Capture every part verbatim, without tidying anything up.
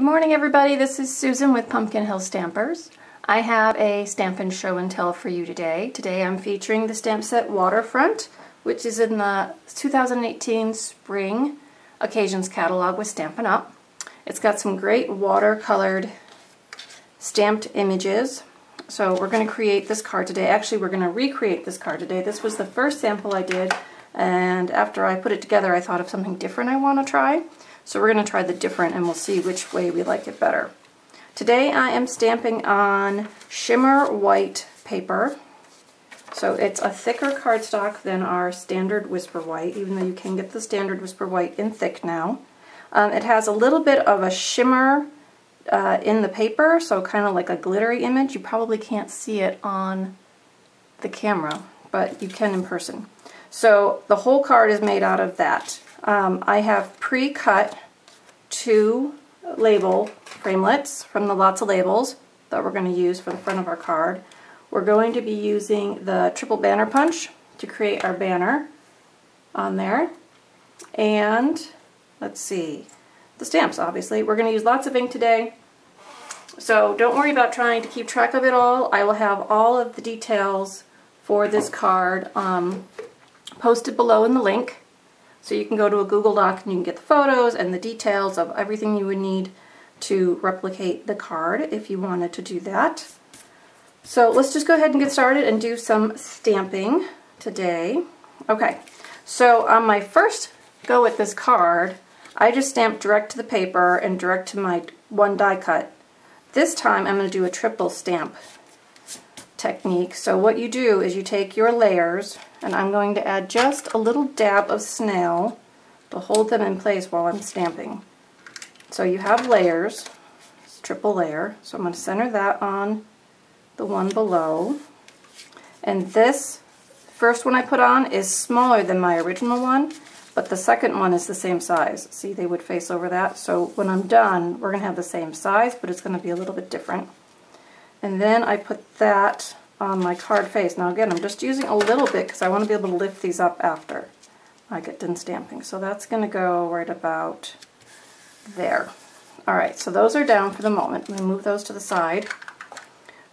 Good morning, everybody. This is Susan with Pumpkin Hill Stampers. I have a Stampin' Show and Tell for you today. Today I'm featuring the stamp set Waterfront, which is in the two thousand eighteen Spring Occasions Catalog with Stampin' Up! It's got some great watercolored stamped images. So we're going to create this card today. Actually, we're going to recreate this card today. This was the first sample I did, and after I put it together, I thought of something different I want to try. So we're going to try the different and we'll see which way we like it better. Today I am stamping on Shimmer White paper. So it's a thicker cardstock than our standard Whisper White, even though you can get the standard Whisper White in thick now. Um, it has a little bit of a shimmer uh, in the paper, so kind of like a glittery image. You probably can't see it on the camera, but you can in person. So the whole card is made out of that. Um, I have pre-cut two label framelits from the Lots of Labels that we're going to use for the front of our card. We're going to be using the Triple Banner Punch to create our banner on there. And let's see, the stamps, obviously. We're going to use lots of ink today, so don't worry about trying to keep track of it all. I will have all of the details for this card um, posted below in the link. So you can go to a Google Doc and you can get the photos and the details of everything you would need to replicate the card if you wanted to do that. So let's just go ahead and get started and do some stamping today. Okay, so on my first go at this card, I just stamped direct to the paper and direct to my one die cut. This time I'm going to do a triple stamp technique. So what you do is you take your layers, and I'm going to add just a little dab of snail to hold them in place while I'm stamping. So you have layers, it's triple layer, so I'm going to center that on the one below. And this first one I put on is smaller than my original one, but the second one is the same size. See, they would face over that, so when I'm done we're going to have the same size, but it's going to be a little bit different. And then I put that on my card face. Now again, I'm just using a little bit because I want to be able to lift these up after I get done stamping. So that's going to go right about there. Alright, so those are down for the moment. I'm going to move those to the side.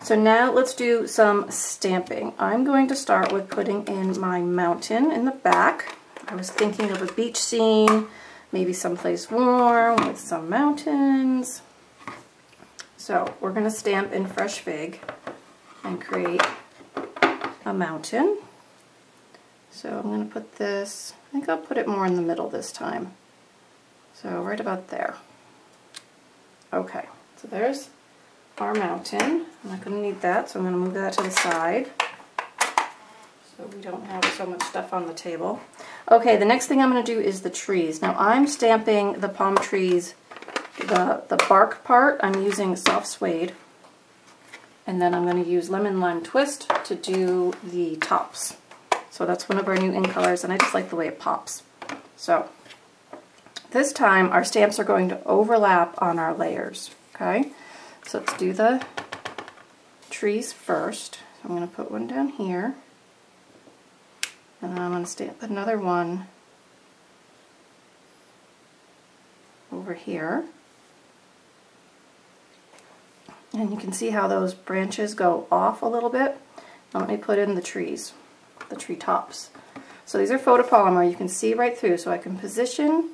So now let's do some stamping. I'm going to start with putting in my mountain in the back. I was thinking of a beach scene, maybe someplace warm with some mountains. So we're going to stamp in Fresh Fig and create a mountain. So I'm going to put this, I think I'll put it more in the middle this time. So right about there. Okay, so there's our mountain. I'm not going to need that, so I'm going to move that to the side so we don't have so much stuff on the table. Okay, the next thing I'm going to do is the trees. Now I'm stamping the palm trees, the, the bark part. I'm using Soft Suede. And then I'm going to use Lemon Lime Twist to do the tops. So that's one of our new ink colors, and I just like the way it pops. So this time our stamps are going to overlap on our layers. Okay, so let's do the trees first. I'm going to put one down here, and then I'm going to stamp another one over here. And you can see how those branches go off a little bit. Now let me put in the trees, the tree tops. So these are photopolymer, you can see right through, so I can position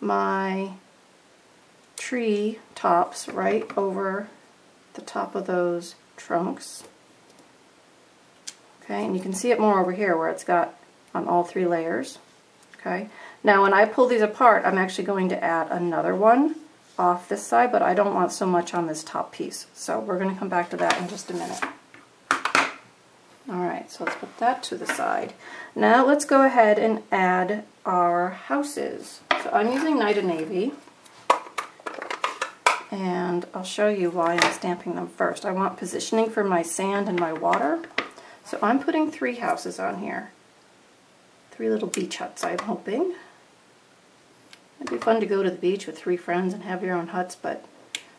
my tree tops right over the top of those trunks. Okay, and you can see it more over here where it's got on all three layers. Okay, now when I pull these apart, I'm actually going to add another one off this side, but I don't want so much on this top piece. So we're going to come back to that in just a minute. Alright, so let's put that to the side. Now let's go ahead and add our houses. So I'm using Night of Navy, and I'll show you why I'm stamping them first. I want positioning for my sand and my water. So I'm putting three houses on here. Three little beach huts, I'm hoping. It'd be fun to go to the beach with three friends and have your own huts, but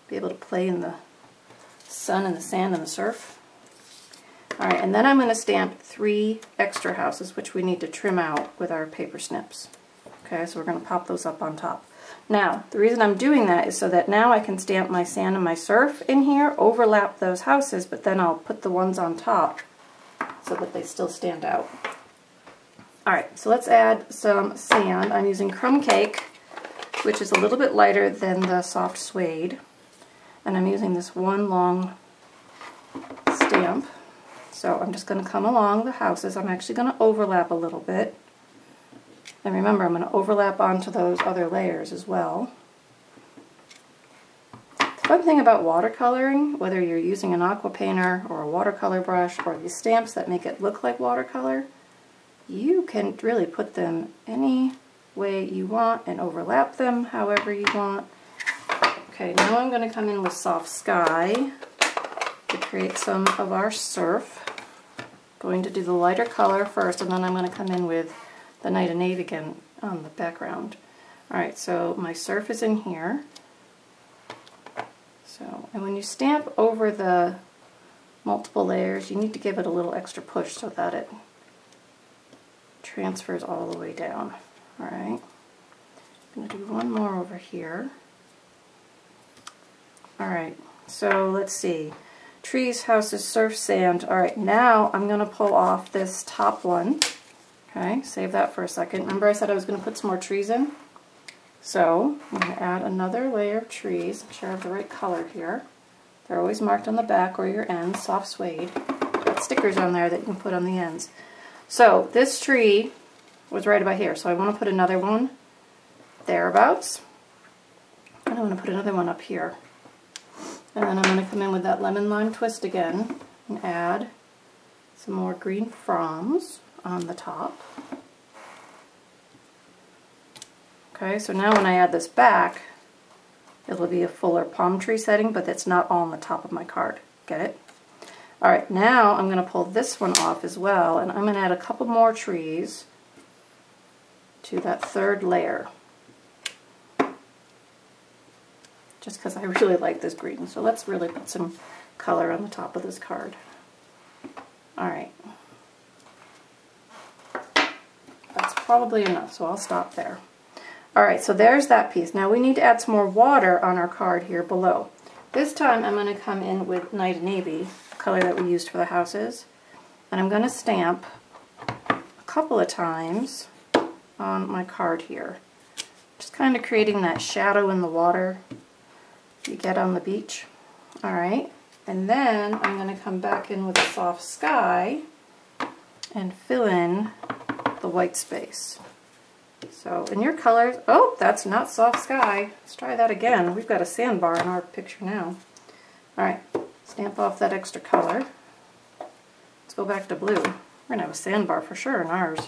be able to play in the sun and the sand and the surf. Alright, and then I'm going to stamp three extra houses, which we need to trim out with our paper snips. Okay, so we're going to pop those up on top. Now, the reason I'm doing that is so that now I can stamp my sand and my surf in here, overlap those houses, but then I'll put the ones on top so that they still stand out. Alright, so let's add some sand. I'm using Crumb Cake, which is a little bit lighter than the Soft Suede. And I'm using this one long stamp. So I'm just going to come along the houses. I'm actually going to overlap a little bit. And remember, I'm going to overlap onto those other layers as well. The fun thing about watercoloring, whether you're using an aqua painter or a watercolor brush or these stamps that make it look like watercolor, you can really put them any way you want and overlap them however you want. Okay, now I'm going to come in with Soft Sky to create some of our surf. I'm going to do the lighter color first, and then I'm going to come in with the Night of Navy again on the background. Alright, so my surf is in here. So, and when you stamp over the multiple layers, you need to give it a little extra push so that it transfers all the way down. Alright, I'm going to do one more over here. Alright, so let's see. Trees, houses, surf, sand. Alright, now I'm going to pull off this top one. Okay, save that for a second. Remember I said I was going to put some more trees in? So, I'm going to add another layer of trees. Make sure I have the right color here. They're always marked on the back or your ends, Soft Suede. Got stickers on there that you can put on the ends. So, this tree was right about here, so I want to put another one thereabouts. And I want to put another one up here. And then I'm going to come in with that Lemon Lime Twist again and add some more green fronds on the top. Okay, so now when I add this back, it'll be a fuller palm tree setting, but that's not all on the top of my card. Get it? Alright, now I'm going to pull this one off as well, and I'm going to add a couple more trees to that third layer. Just because I really like this green, so let's really put some color on the top of this card. Alright. That's probably enough, so I'll stop there. Alright, so there's that piece. Now we need to add some more water on our card here below. This time I'm going to come in with Night of Navy, the color that we used for the houses, and I'm going to stamp a couple of times on my card here. Just kind of creating that shadow in the water you get on the beach. Alright, and then I'm going to come back in with a Soft Sky and fill in the white space. So in your colors, oh, that's not Soft Sky. Let's try that again. We've got a sandbar in our picture now. Alright, stamp off that extra color. Let's go back to blue. We're going to have a sandbar for sure in ours.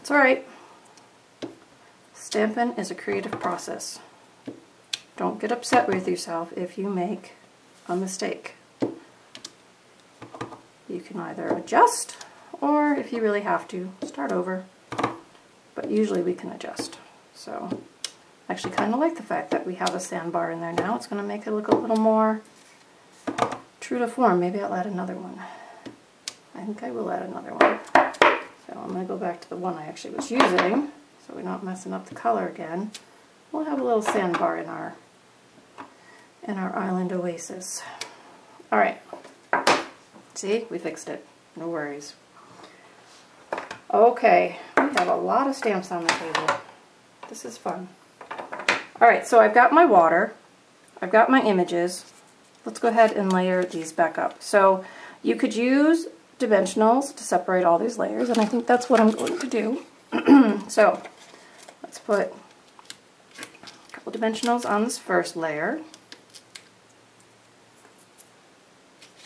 It's alright. Stampin' is a creative process. Don't get upset with yourself if you make a mistake. You can either adjust, or if you really have to, start over. But usually we can adjust. So, I actually kind of like the fact that we have a sandbar in there now. It's going to make it look a little more true to form. Maybe I'll add another one. I think I will add another one. So I'm going to go back to the one I actually was using, so we're not messing up the color again. We'll have a little sandbar in our in our island oasis. All right. See, we fixed it. No worries. Okay, we have a lot of stamps on the table. This is fun. All right, so I've got my water. I've got my images. Let's go ahead and layer these back up. So you could use dimensionals to separate all these layers, and I think that's what I'm going to do. So let's put a couple dimensionals on this first layer,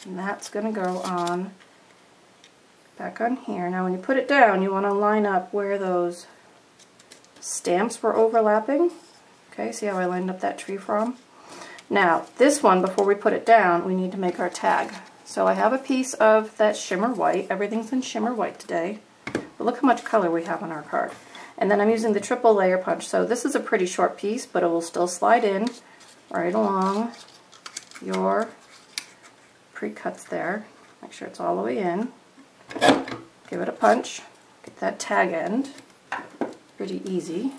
and that's going to go on back on here. Now when you put it down, you want to line up where those stamps were overlapping. Okay, see how I lined up that tree from? Now this one, before we put it down, we need to make our tag. So I have a piece of that Shimmer White. Everything's in Shimmer White today. But look how much color we have on our card. And then I'm using the triple layer punch. So this is a pretty short piece, but it will still slide in right along your pre-cuts there. Make sure it's all the way in. Give it a punch. Get that tag end. Pretty easy.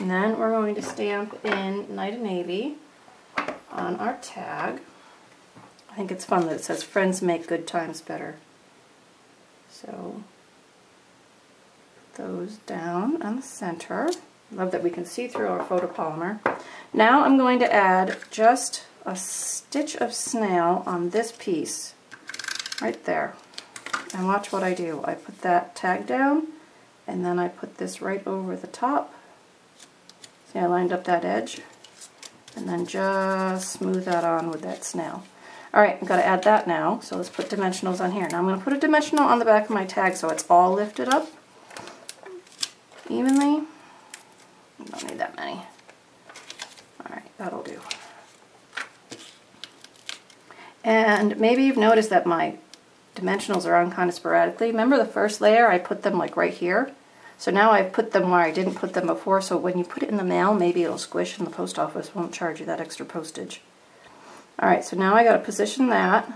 And then we're going to stamp in Night of Navy on our tag. I think it's fun that it says, friends make good times better. So, put those down on the center. Love that we can see through our photopolymer. Now I'm going to add just a stitch of snail on this piece, right there. And watch what I do. I put that tag down, and then I put this right over the top. See, I lined up that edge. And then just smooth that on with that snail. Alright, I've got to add that now, so let's put dimensionals on here. Now I'm going to put a dimensional on the back of my tag so it's all lifted up evenly. I don't need that many. Alright, that'll do. And maybe you've noticed that my dimensionals are on kind of sporadically. Remember the first layer, I put them like right here? So now I've put them where I didn't put them before, so when you put it in the mail, maybe it'll squish and the post office won't charge you that extra postage. Alright, so now I got to position that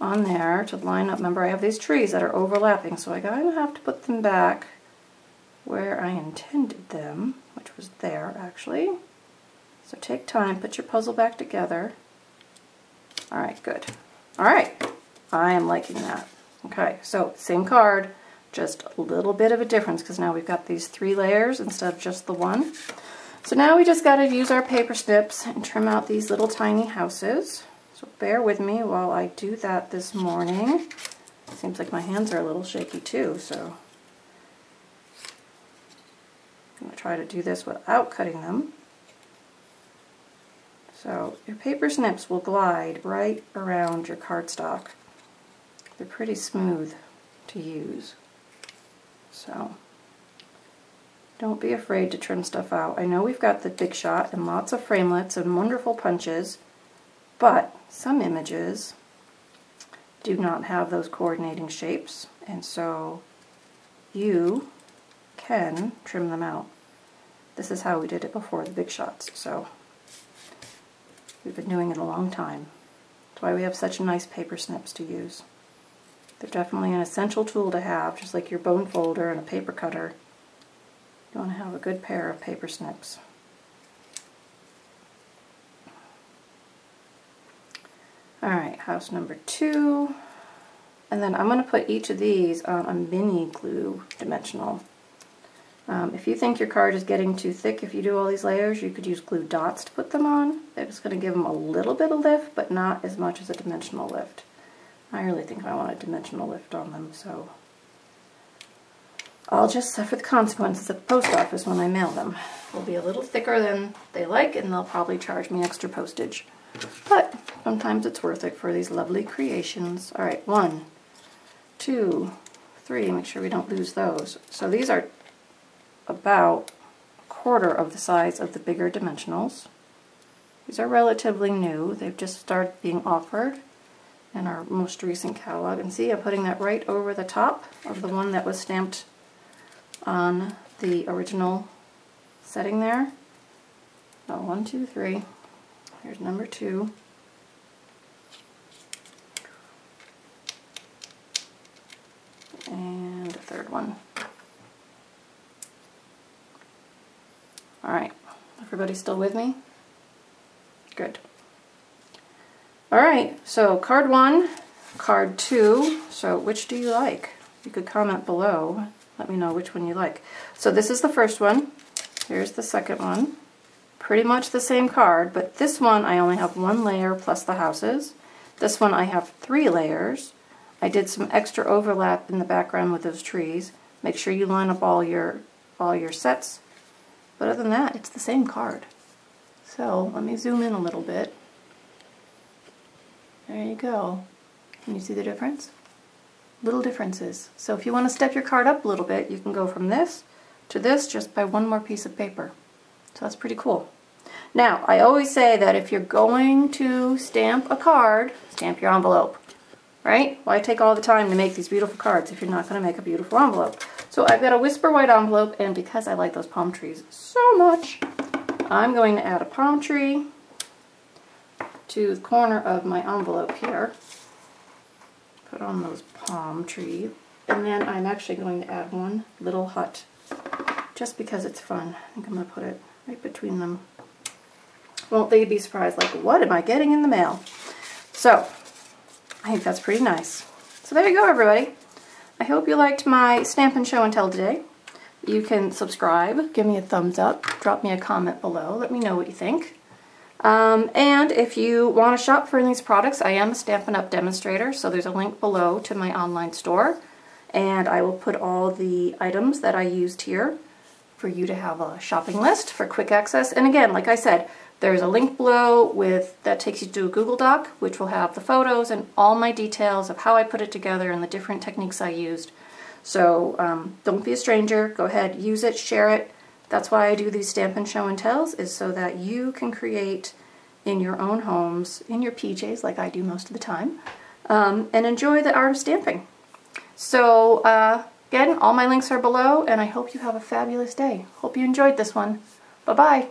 on there to line up. Remember, I have these trees that are overlapping, so I kind of have to put them back where I intended them, which was there, actually. So take time, put your puzzle back together. Alright, good. Alright, I am liking that. Okay, so same card, just a little bit of a difference, because now we've got these three layers instead of just the one. So now we just got to use our paper snips and trim out these little tiny houses. So bear with me while I do that this morning. Seems like my hands are a little shaky too, so I'm going to try to do this without cutting them. So your paper snips will glide right around your cardstock. They're pretty smooth to use. So don't be afraid to trim stuff out. I know we've got the Big Shot and lots of framelits and wonderful punches, but some images do not have those coordinating shapes, and so you can trim them out. This is how we did it before, the Big Shots, so we've been doing it a long time. That's why we have such nice paper snips to use. They're definitely an essential tool to have, just like your bone folder and a paper cutter. You want to have a good pair of paper snips. Alright, house number two. And then I'm going to put each of these on a mini glue dimensional. Um, if you think your card is getting too thick if you do all these layers, you could use glue dots to put them on. They're just going to give them a little bit of lift, but not as much as a dimensional lift. I really think I want a dimensional lift on them, so I'll just suffer the consequences at the post office when I mail them. They'll be a little thicker than they like, and they'll probably charge me extra postage. But sometimes it's worth it for these lovely creations. Alright, one, two, three, make sure we don't lose those. So these are about a quarter of the size of the bigger dimensionals. These are relatively new. They've just started being offered in our most recent catalog. And see, I'm putting that right over the top of the one that was stamped on the original setting there. So one, two, three. Here's number two. And the third one. Alright, everybody still with me? Good. Alright, so card one, card two. So which do you like? You could comment below. Let me know which one you like. So this is the first one. Here's the second one. Pretty much the same card, but this one I only have one layer plus the houses. This one I have three layers. I did some extra overlap in the background with those trees. Make sure you line up all your all your sets. But other than that, it's the same card. So let me zoom in a little bit. There you go. Can you see the difference? Little differences. So if you want to step your card up a little bit, you can go from this to this just by one more piece of paper. So that's pretty cool. Now, I always say that if you're going to stamp a card, stamp your envelope, right? Why take all the time to make these beautiful cards if you're not going to make a beautiful envelope? So I've got a Whisper White envelope, and because I like those palm trees so much, I'm going to add a palm tree to the corner of my envelope here. Put on those palm trees, and then I'm actually going to add one little hut just because it's fun. I think I'm going to put it right between them. Won't they be surprised? Like, what am I getting in the mail? So, I think that's pretty nice. So there you go, everybody. I hope you liked my Stampin' Show and Tell today. You can subscribe, give me a thumbs up, drop me a comment below, let me know what you think. Um, and if you want to shop for these products, I am a Stampin' Up! Demonstrator, so there's a link below to my online store. And I will put all the items that I used here for you to have a shopping list for quick access. And again, like I said, there's a link below with that takes you to a Google Doc, which will have the photos and all my details of how I put it together and the different techniques I used. So um, don't be a stranger. Go ahead, use it, share it. That's why I do these Stampin' Show and Tells, is so that you can create in your own homes, in your P Js, like I do most of the time, um, and enjoy the art of stamping. So uh, again, all my links are below, and I hope you have a fabulous day. Hope you enjoyed this one. Bye-bye.